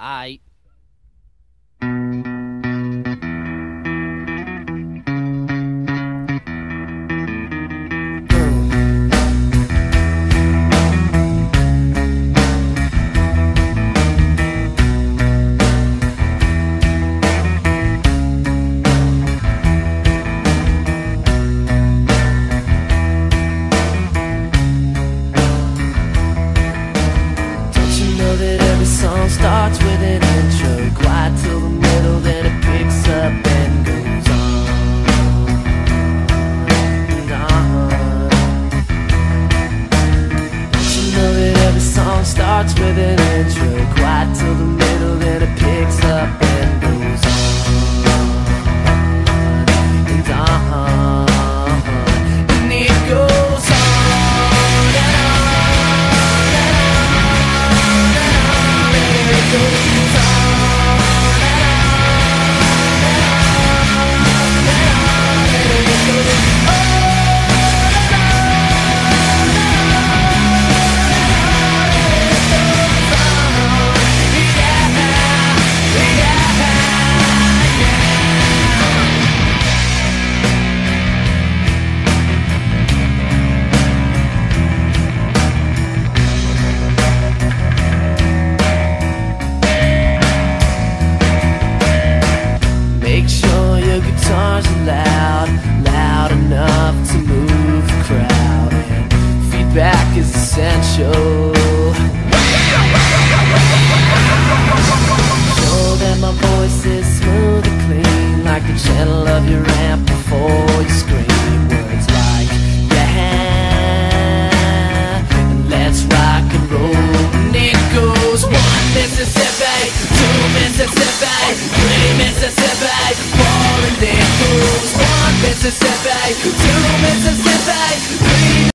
Aight.